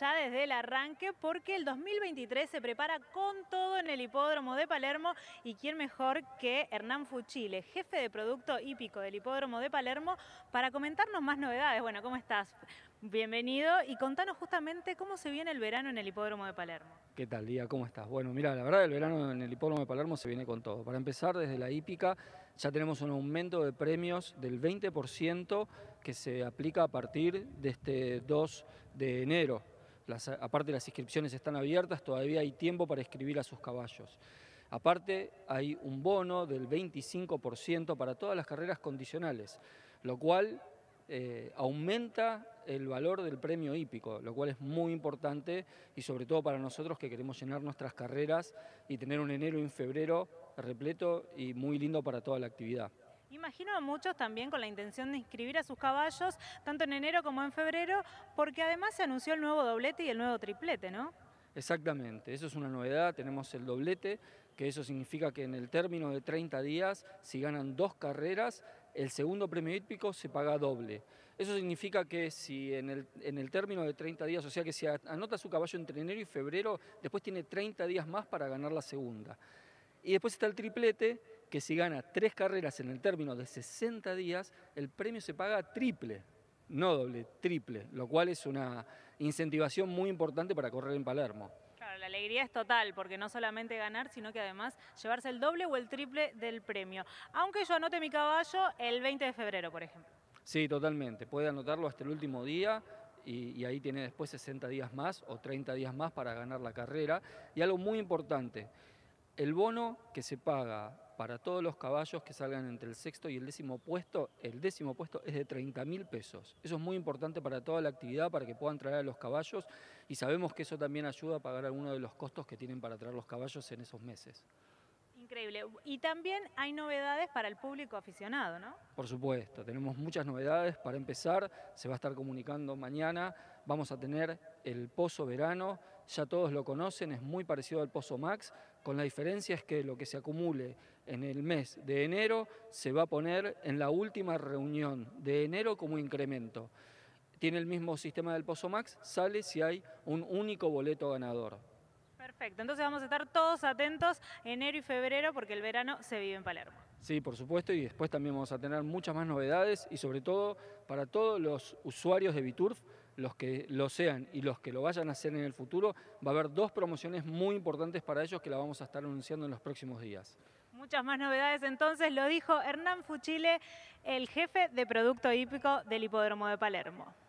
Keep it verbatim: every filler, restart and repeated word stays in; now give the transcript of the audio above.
ya desde el arranque, porque el dos mil veintitrés se prepara con todo en el Hipódromo de Palermo, y quién mejor que Hernán Fucile, jefe de producto hípico del Hipódromo de Palermo, para comentarnos más novedades. Bueno, ¿cómo estás? Bienvenido, y contanos justamente cómo se viene el verano en el Hipódromo de Palermo. ¿Qué tal, Lía? ¿Cómo estás? Bueno, mira, la verdad el verano en el Hipódromo de Palermo se viene con todo. Para empezar, desde la hípica ya tenemos un aumento de premios del veinte por ciento que se aplica a partir de este dos de enero. Las, aparte, las inscripciones están abiertas, todavía hay tiempo para inscribir a sus caballos. Aparte, hay un bono del veinticinco por ciento para todas las carreras condicionales, lo cual Eh, aumenta el valor del premio hípico, lo cual es muy importante, y sobre todo para nosotros que queremos llenar nuestras carreras y tener un enero y un febrero repleto y muy lindo para toda la actividad. Imagino a muchos también con la intención de inscribir a sus caballos, tanto en enero como en febrero, porque además se anunció el nuevo doblete y el nuevo triplete, ¿no? Exactamente, eso es una novedad. Tenemos el doblete, que eso significa que en el término de treinta días, si ganan dos carreras, el segundo premio hípico se paga doble. Eso significa que si en el, en el término de treinta días, o sea que si anota su caballo entre enero y febrero, después tiene treinta días más para ganar la segunda. Y después está el triplete, que si gana tres carreras en el término de sesenta días, el premio se paga triple. No doble, triple, lo cual es una incentivación muy importante para correr en Palermo. Claro, la alegría es total, porque no solamente ganar, sino que además llevarse el doble o el triple del premio. Aunque yo anote mi caballo el veinte de febrero, por ejemplo. Sí, totalmente. Puede anotarlo hasta el último día y, y ahí tiene después sesenta días más o treinta días más para ganar la carrera. Y algo muy importante, el bono que se paga para todos los caballos que salgan entre el sexto y el décimo puesto, el décimo puesto es de treinta mil pesos. Eso es muy importante para toda la actividad, para que puedan traer a los caballos, y sabemos que eso también ayuda a pagar algunos de los costos que tienen para traer los caballos en esos meses. Increíble. Y también hay novedades para el público aficionado, ¿no? Por supuesto, tenemos muchas novedades. Para empezar, se va a estar comunicando mañana, vamos a tener el Pozo Verano, ya todos lo conocen, es muy parecido al Pozo Max, con la diferencia es que lo que se acumule en el mes de enero se va a poner en la última reunión de enero como incremento. Tiene el mismo sistema del Pozo Max, sale si hay un único boleto ganador. Perfecto, entonces vamos a estar todos atentos enero y febrero, porque el verano se vive en Palermo. Sí, por supuesto, y después también vamos a tener muchas más novedades, y sobre todo para todos los usuarios de Biturf, los que lo sean y los que lo vayan a hacer en el futuro, va a haber dos promociones muy importantes para ellos que la vamos a estar anunciando en los próximos días. Muchas más novedades entonces, lo dijo Hernán Fucile, el jefe de producto hípico del Hipódromo de Palermo.